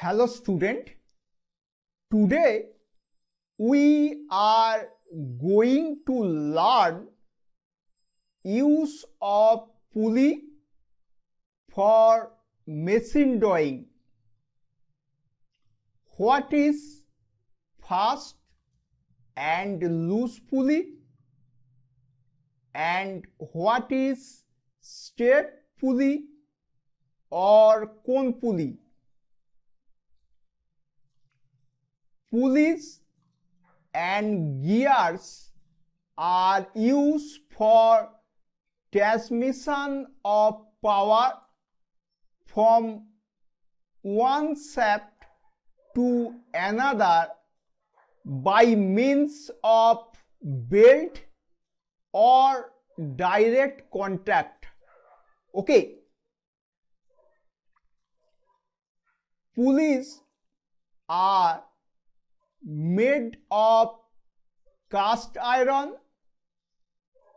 Hello student, today we are going to learn use of pulley for machine drawing. What is fast and loose pulley and what is straight pulley or cone pulley? Pulleys and gears are used for transmission of power from one shaft to another by means of belt or direct contact. Okay. Pulleys are made of cast iron,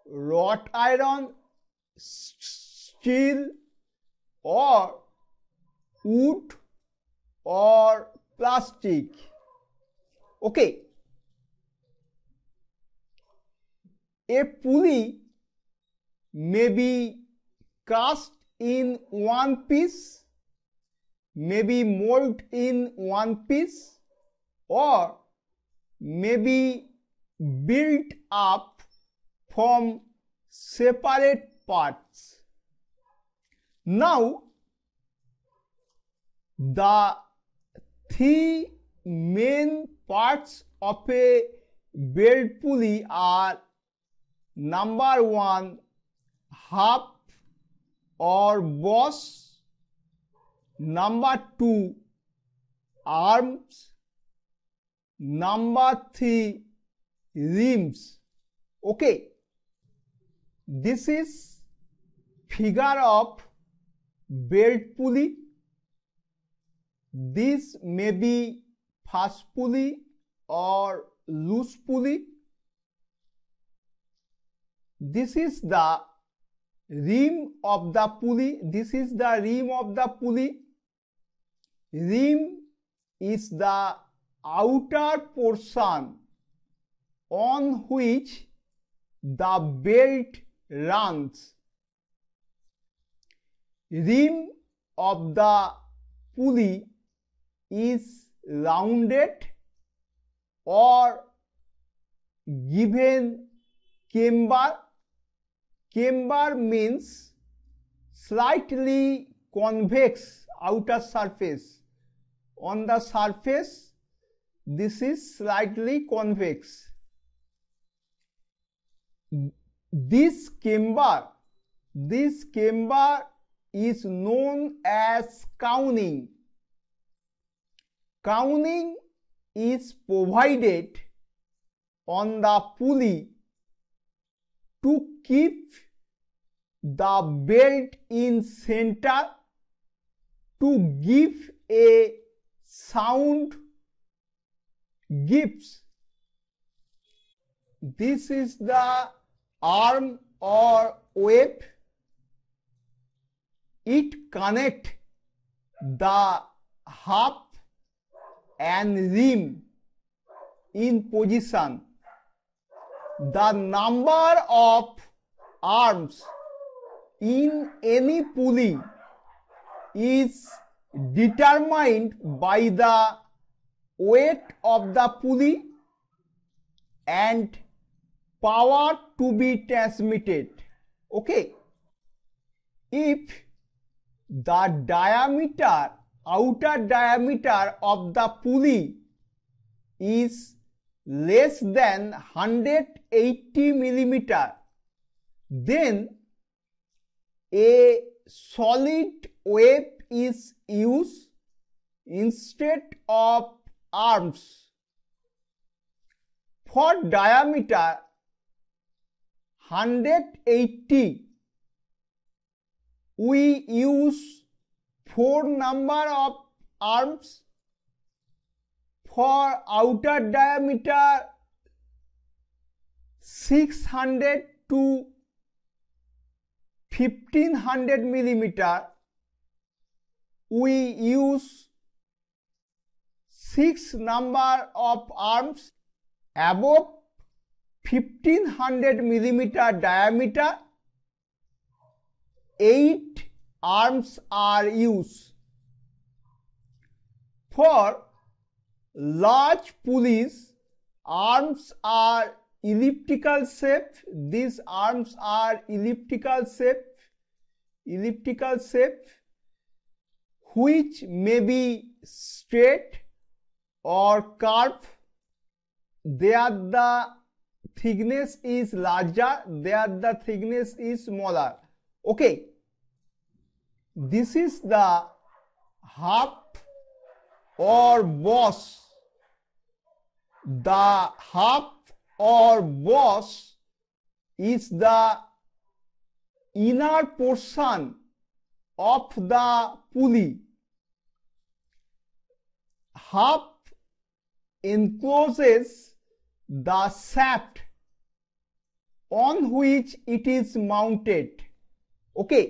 wrought iron, steel or wood or plastic. Okay. A pulley may be cast in one piece, may be molded in one piece, or may be built up from separate parts. Now, the three main parts of a belt pulley are number one, hub or boss, number two, arms, number three, rims. Okay, this is figure of belt pulley. This may be fast pulley or loose pulley. This is the rim of the pulley. This is the rim of the pulley. Rim is the outer portion on which the belt runs. Rim of the pulley is rounded or given camber. Camber means slightly convex outer surface. On the surface, this is slightly convex. This camber is known as cowning. Cowning is provided on the pulley to keep the belt in center to give a sound gives. This is the arm or web. It connects the hub and rim in position. The number of arms in any pulley is determined by the weight of the pulley and power to be transmitted. Okay. If the diameter, outer diameter of the pulley is less than 180 mm, then a solid web is used instead of arms. For diameter 180, we use 4 number of arms. For outer diameter 600 to 1500 mm, we use 6 number of arms above 1500 millimeter diameter. 8 arms are used. For large pulleys, arms are elliptical shape. These arms are elliptical shape, which may be straight or curved. There the thickness is larger, there the thickness is smaller. Okay, this is the half or boss. The half or boss is the inner portion of the pulley. Half encloses the shaft on which it is mounted. Okay,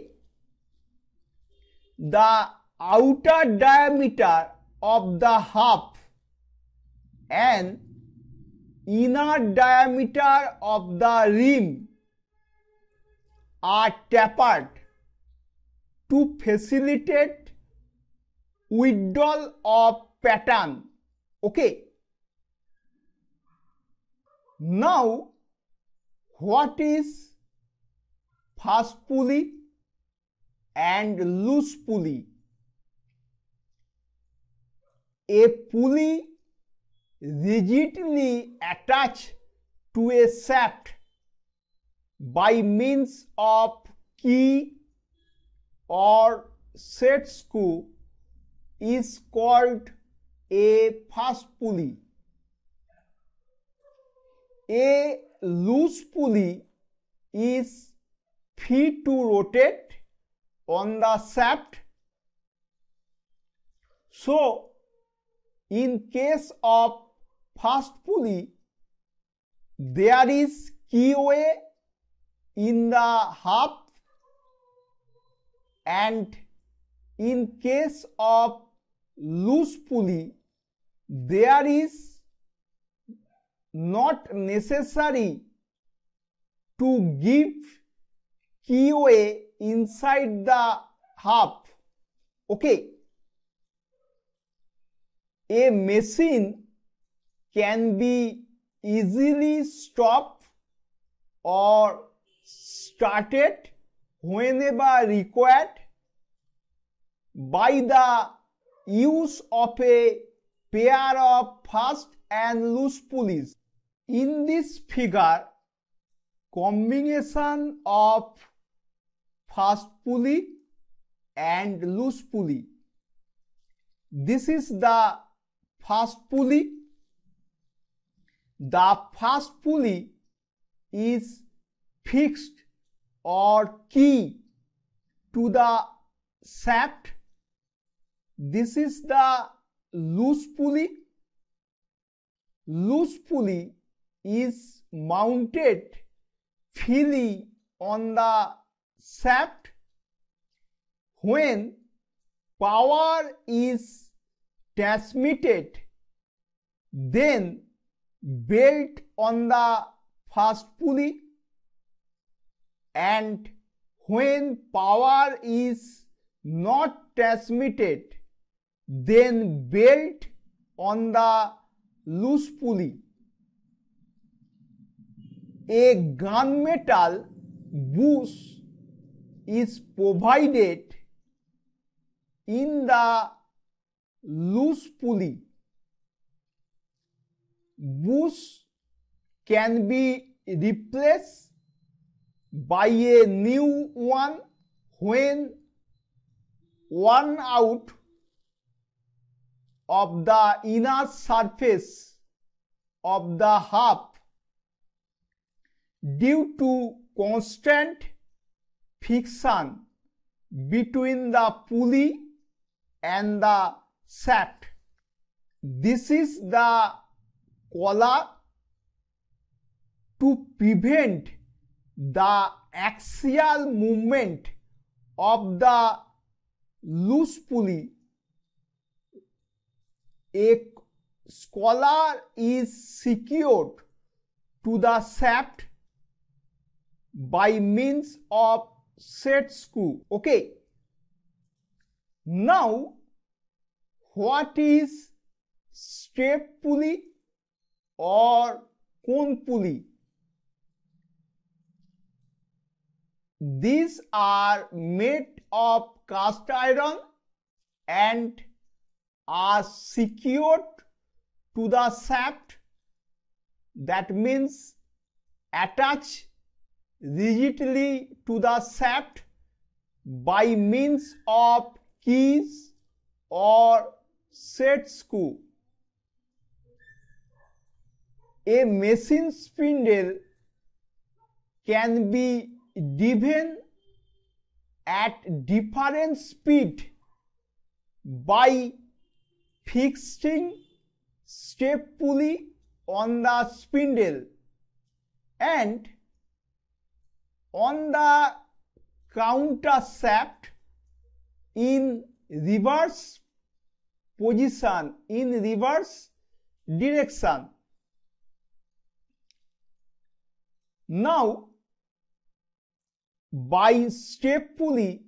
the outer diameter of the half and inner diameter of the rim are tapered to facilitate withdrawal of pattern. Okay, now what is fast pulley and loose pulley? A pulley rigidly attached to a shaft by means of key or set screw is called a fast pulley. A loose pulley is free to rotate on the shaft. So, in case of fast pulley, there is keyway in the half, and in case of loose pulley, there is not necessary to give keyway inside the half. Okay, a machine can be easily stopped or started whenever required by the use of a pair of fast and loose pulleys. In this figure, combination of fast pulley and loose pulley. This is the fast pulley. The fast pulley is fixed or key to the shaft. This is the loose pulley. Loose pulley is mounted freely on the shaft. When power is transmitted, then belt on the fast pulley, and when power is not transmitted, then belt on the loose pulley. A gunmetal bush is provided in the loose pulley. Bush can be replaced by a new one when worn out of the inner surface of the half due to constant friction between the pulley and the shaft. This is the collar to prevent the axial movement of the loose pulley. A scholar is secured to the shaft by means of set screw. Okay. Now, what is step pulley or cone pulley? These are made of cast iron and are secured to the shaft. That means attached rigidly to the shaft by means of keys or set screw. A machine spindle can be driven at different speed by fixing step pulley on the spindle and on the counter shaft in reverse position, in reverse direction. Now, by step pulley,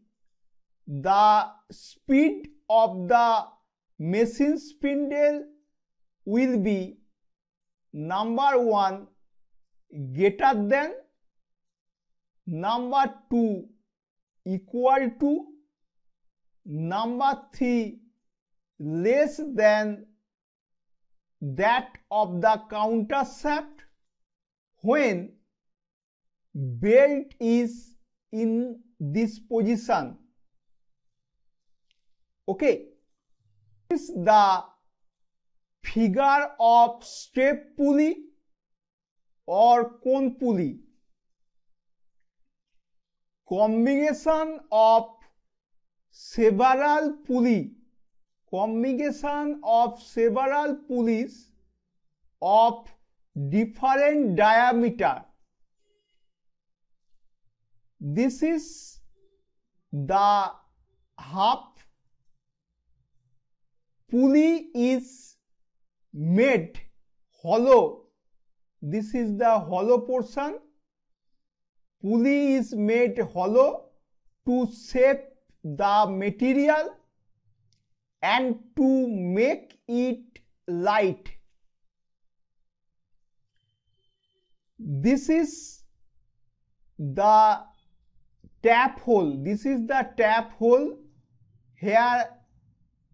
the speed of the machine spindle will be number 1 greater than, number 2 equal to, number 3 less than that of the counter shaft when belt is in this position. Okay, this is the figure of step pulley or cone pulley. Combination of several pulley, combination of several pulleys of different diameter. This is the half pulley is made hollow. This is the hollow portion. Pulley is made hollow to shape the material and to make it light. This is the tap hole. This is the tap hole. Here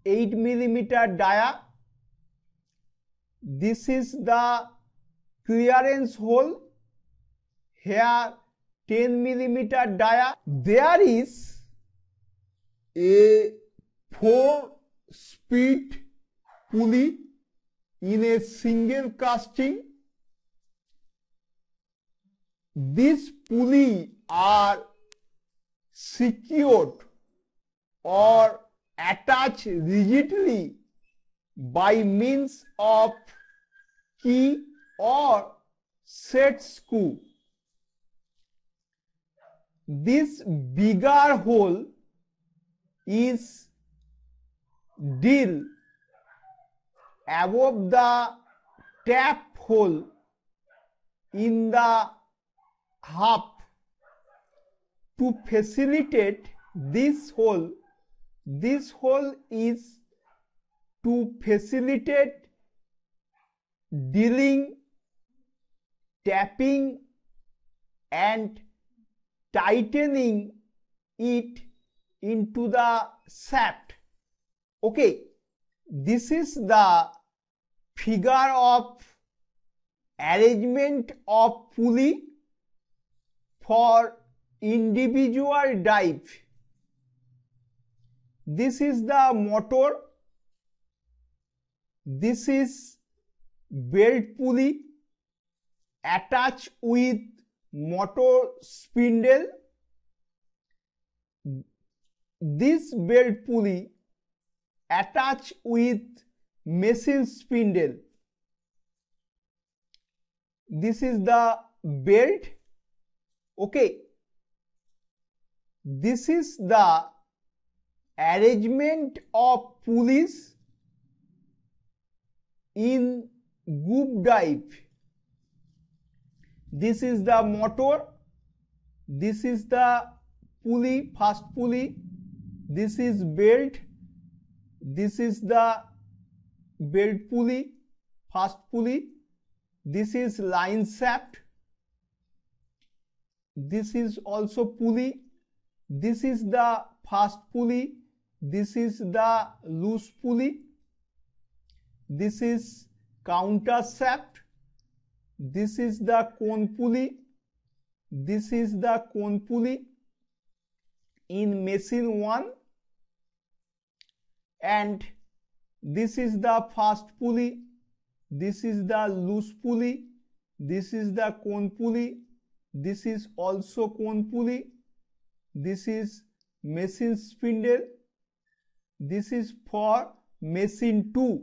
8 millimeter dia. This is the clearance hole. Here 10 millimeter dia. There is a 4-speed pulley in a single casting. These pulleys are secured or attached rigidly by means of key or set screw. This bigger hole is drilled above the tap hole in the half. To facilitate this hole is to facilitate drilling, tapping and tightening it into the shaft. Okay, this is the figure of arrangement of pulley for individual dive. This is the motor. This is belt pulley attached with motor spindle. This belt pulley attached with machine spindle. This is the belt. Okay. This is the arrangement of pulleys in group dive. This is the motor, this is the pulley, first pulley, this is belt, this is the belt pulley, first pulley, this is line shaft, this is also pulley, this is the first pulley, this is the loose pulley, this is counter shaft, this is the cone pulley, this is the cone pulley in machine 1, and this is the first pulley, this is the loose pulley, this is the cone pulley, this is also cone pulley, this is machine spindle, this is for machine 2.